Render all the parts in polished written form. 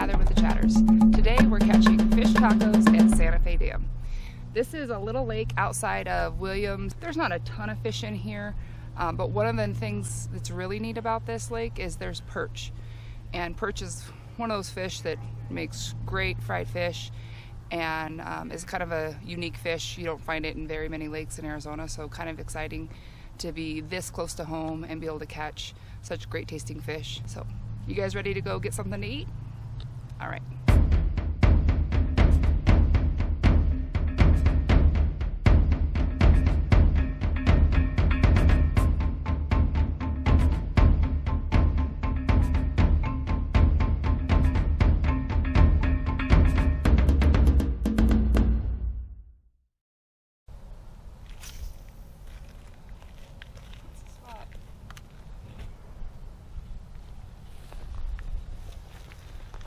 Gather with the Chatters. Today we're catching fish tacos at Santa Fe Dam. This is a little lake outside of Williams. There's not a ton of fish in here, but one of the things that's really neat about this lake is there's perch. And perch is one of those fish that makes great fried fish and is kind of a unique fish. You don't find it in very many lakes in Arizona, so kind of exciting to be this close to home and be able to catch such great tasting fish. So you guys ready to go get something to eat? All right.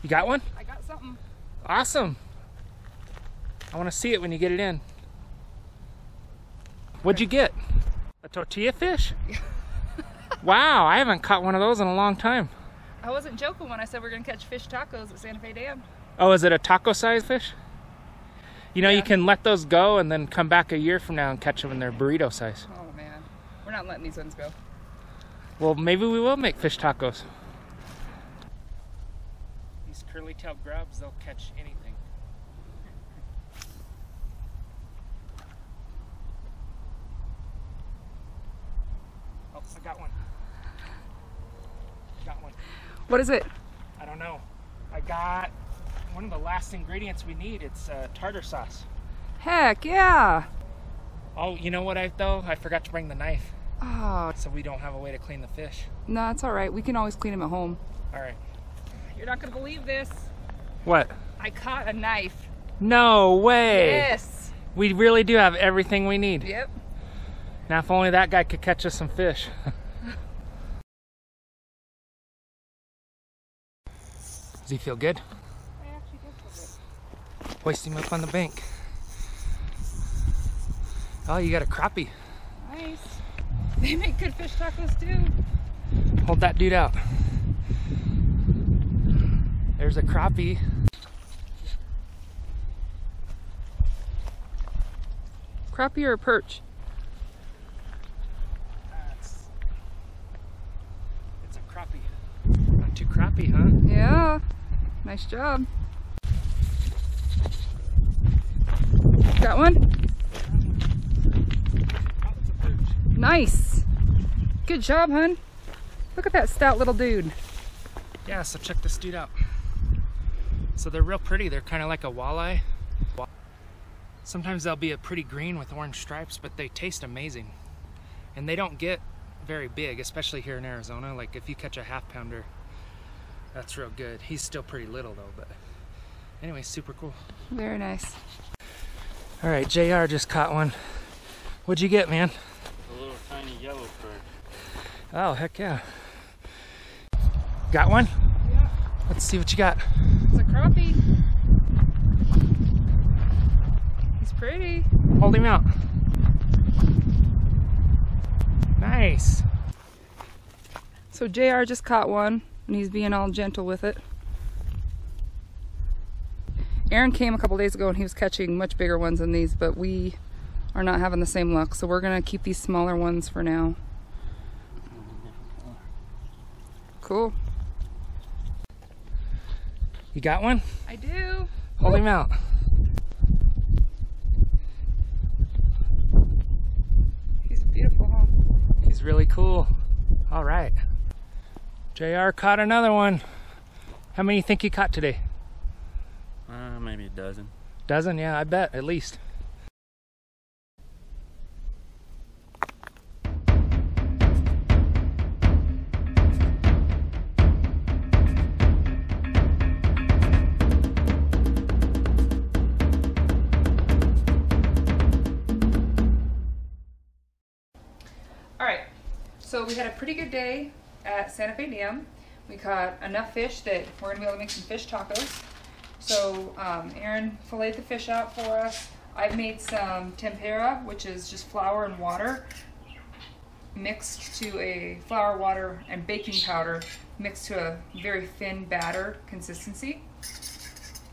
You got one? I got something. Awesome. I want to see it when you get it in. What'd you get? A tortilla fish? Wow, I haven't caught one of those in a long time. I wasn't joking when I said we're going to catch fish tacos at Santa Fe Dam. Oh, is it a taco-sized fish? You know, yeah. You can let those go and then come back a year from now and catch them in their burrito size. Oh, man. We're not letting these ones go. Well, maybe we will make fish tacos. Curly-tailed grubs, they'll catch anything. Oh, I got one. What is it? I don't know. I got one of the last ingredients we need. It's tartar sauce. Heck yeah! Oh, you know what though? I forgot to bring the knife. Oh. So we don't have a way to clean the fish. No, it's all right. We can always clean them at home. All right. You're not gonna believe this. What? I caught a knife. No way. Yes. We really do have everything we need. Yep. Now if only that guy could catch us some fish. Does he feel good? I actually do feel good. Hoist him up on the bank. Oh, you got a crappie. Nice. They make good fish tacos too. Hold that dude out. There's a crappie. Crappie or a perch? It's a crappie. Not too crappie, huh? Yeah. Nice job. Got one? Nice. Good job, hun. Look at that stout little dude. Yeah, so check this dude out. So they're real pretty. They're kind of like a walleye. Sometimes they'll be a pretty green with orange stripes, but they taste amazing. And they don't get very big, especially here in Arizona. Like if you catch a half pounder, that's real good. He's still pretty little though, but anyway, super cool. Very nice. All right, JR just caught one. What'd you get, man? A little tiny yellow perch. Oh, heck yeah. Got one? Yeah. Let's see what you got. It's a crappie. He's pretty. Hold him out. Nice. So JR just caught one and he's being all gentle with it. Aaron came a couple days ago and he was catching much bigger ones than these, but we are not having the same luck, so we're gonna keep these smaller ones for now. Cool. You got one? I do. Hold him out. He's beautiful, huh? He's really cool. All right. JR caught another one. How many you think you caught today? Maybe a dozen. Dozen? Yeah, I bet, at least. So we had a pretty good day at Santa Fe Dam. We caught enough fish that we're gonna be able to make some fish tacos. So Aaron filleted the fish out for us. I've made some tempura, which is just flour and water. mixed to a flour, water, and baking powder mixed to a very thin batter consistency.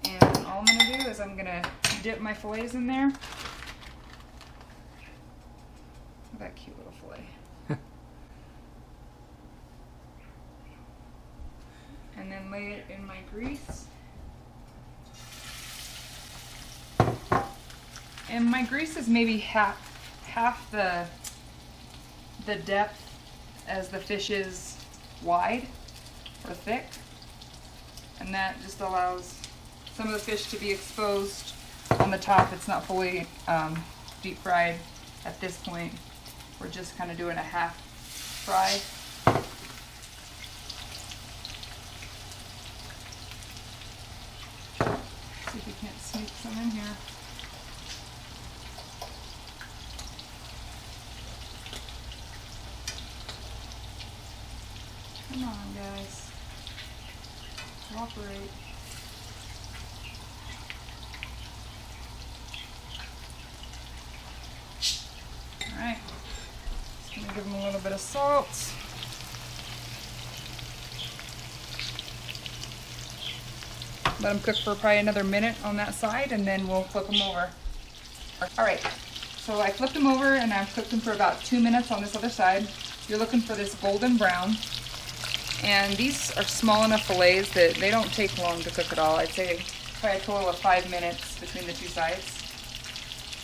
And all I'm going to do is I'm going to dip my fillets in there. Look at that cute little fillet. And then lay it in my grease. And my grease is maybe half the depth as the fish is wide or thick, and that just allows some of the fish to be exposed on the top. It's not fully deep fried at this point. We're just kind of doing a half fry. See if you can't sneak some in here. Come on, guys. Cooperate. Alright. Just gonna give them a little bit of salt. Let them cook for probably another minute on that side, and then we'll flip them over. Alright, so I flipped them over and I've cooked them for about 2 minutes on this other side. You're looking for this golden brown. And these are small enough fillets that they don't take long to cook at all. I'd say probably a total of 5 minutes between the two sides.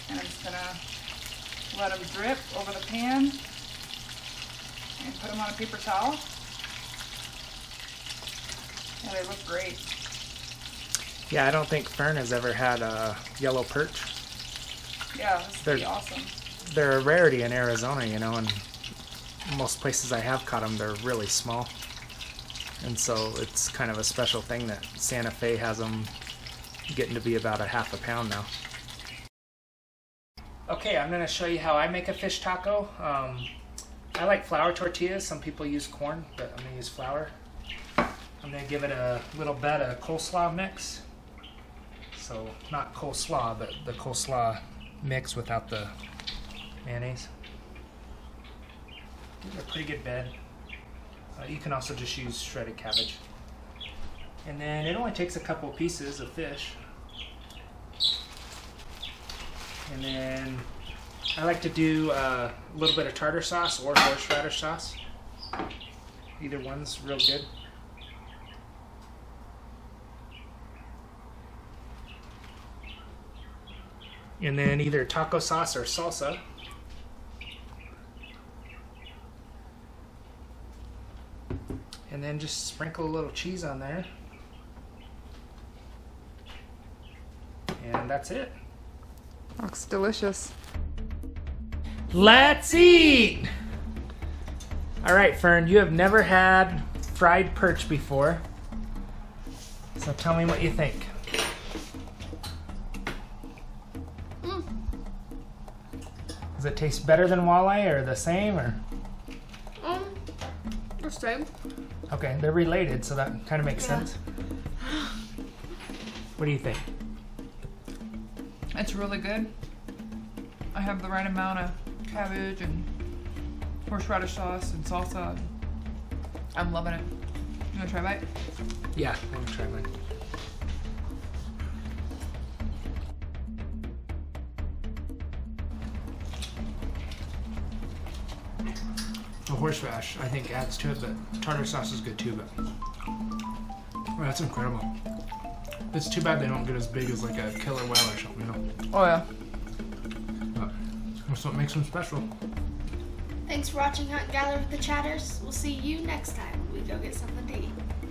And I'm just going to let them drip over the pan and put them on a paper towel. Yeah, they look great. Yeah, I don't think Fern has ever had a yellow perch. Yeah, this would be awesome. They're a rarity in Arizona, you know, and most places I have caught them, they're really small. And so it's kind of a special thing that Santa Fe has them getting to be about a half a pound now. Okay, I'm going to show you how I make a fish taco. I like flour tortillas. Some people use corn, but I'm going to use flour. I'm going to give it a little bit of coleslaw mix. So not coleslaw, but the coleslaw mix without the mayonnaise. Give it a pretty good bed. You can also just use shredded cabbage. And then it only takes a couple pieces of fish. And then I like to do a little bit of tartar sauce or horseradish sauce. Either one's real good. And then either taco sauce or salsa. And then just sprinkle a little cheese on there. And that's it. Looks delicious. Let's eat! All right, Fern, you have never had fried perch before. So tell me what you think. Does it taste better than walleye or the same, or? The same. Okay, they're related, so that kind of makes sense. What do you think? It's really good. I have the right amount of cabbage and horseradish sauce and salsa. I'm loving it. You want to try mine? Yeah, I'm going to try mine. The horseradish, I think, adds to it, but tartar sauce is good too, but oh, that's incredible. It's too bad they don't get as big as like a killer whale or something, you know? Oh yeah. But that's what makes them special. Thanks for watching Hunt 'n' Gather with the Chatters. We'll see you next time when we go get something to eat.